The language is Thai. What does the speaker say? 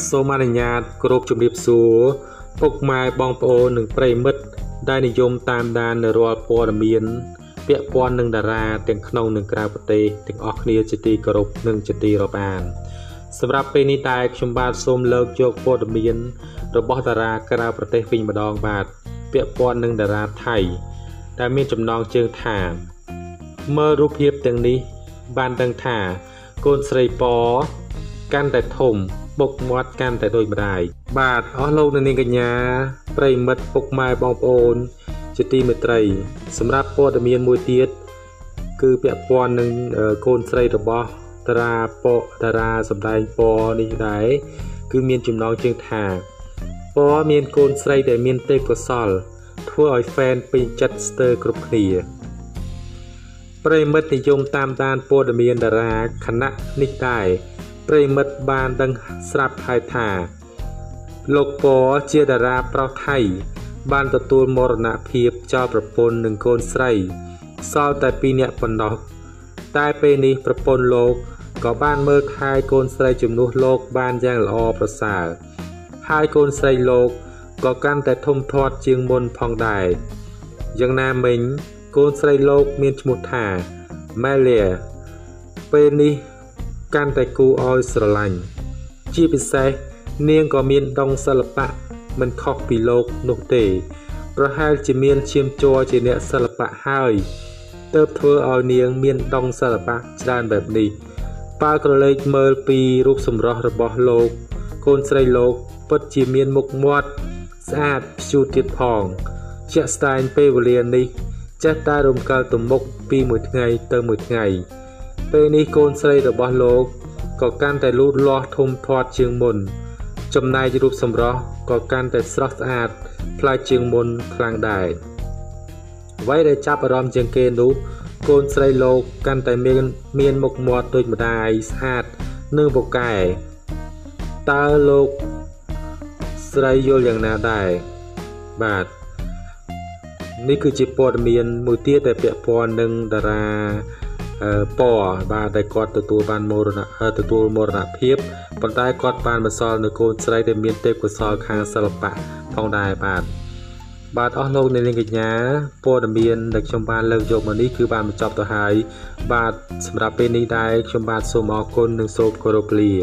โซมาเนียกรุบจุ่มดิบสูปกไม้บองโปหนึ่งเปรย์มืดได้นิยมตามดานในรัวปอดมีนเปียปอนหนึ่งดาราเตียงขนมหนึ่งกราบตีเตียงออกเนียจิตีกรุบหนึ่งจิตีรบานสำหรับปีนี้ตายชมบาสมเลิกโยกปอดมีนรบดารากราบตีฟิงมาดองบาดเปียปอนหนึ่งดาราไทยได้มีจำนองเชิงถามเมื่อรูปเพียบเตียงนี้บานดังถาโกนใส่ปอการแต่ถมบกมอดการแต่โดยบรายบาดอ๋อโลกนั่นเองกันยาเปรย์มัดปกไม้บองโอนจิตีมือไตรสำหรับปอดมีนมวยเตี้ยคือเปียปอนหนึ่งโกนใส่ตะบอตราปอตราสำหรับปอนี่ไหนคือเมียนจุ่มน้องเชิงถาปอเมียนโกนใส่แต่เมียนเตะกระสอลทั่วไอแฟนเป็นจัดสเตอร์กรุบเนียเปรย์มัดนิยมตามดานโปรดเมียนดาราคณะนิกายเปรย์มัดบานดังสลับไทยถาโลกปอเจียดาราเปล่าไทยบานตะตูนมรณะเพียบเจ้าประปนหนึ่งโกนไส้ซอแต่ปีเนี้ยปนดอกตายไปนี้ประปนโลกก่อบ้านเมืองไทยโกนไส้จุ่มนุโลกบานย่างละอประสาไทยโกนไส้โลกก่อการแต่ทมทอดเจียงบนพองได้ยังนามิงโกนไซโลกเมียนชมุทาแม่เลียเป็นนี้การแต่กูออยสลังจีบิเซเนียงก็เมียนดองสลับปะมันคอกปีโลกนกเตะเพราะให้จีเมียนเชียมจัวจีเนียสลับปะให้เติบเทอเอาเนียงเมียนดองสลับปะจานแบบนี้ปากระเลยเมอร์ปีรูปสมรรถบอโลกโกนไซโลกปัจจีเมียนมุกมวดสะอาดชูติดพองเจสไตน์เปเวเลียนนี้จะได้รวมการตุ่มบกปีหมื่นไงเติมหมื่นไงเป็นนิโกนไซต์บอลโลกก่อการแต่รูดล้อทมทอดเชียงมนจำนายจะรูปสำรอก่อการแต่สลักสะอาดพลายเชียงมนคลางได้ไว้ได้จับอารมณ์เชียงเกนุโกนไซต์โลกการแต่เมียนหมกหมดโดยมาได้สะอาดเนื่องบกไก่ตาโลกไซต์โยนอย่างนาได้บาดนี่คือจีปอดเมียนมูเตี้ยแต่เปียปอนหนึ่งดาราปอบาได้กอดตัวบานโมรณะตัวโมรณะเพียบปนได้กอดบานมาซอลในโกนไซด์แต่เมียนเตะกว่าซอลคางสลับปะทองได้บาดอ้อโลกในเรื่องกันยาปอดเมียนเด็กชมบานเลิกยกมันนี่คือบานมาจับตัวหายบาดสำหรับเป็นนิได้ชมบานโซมอคนหนึ่งโซบโคโรเปลีย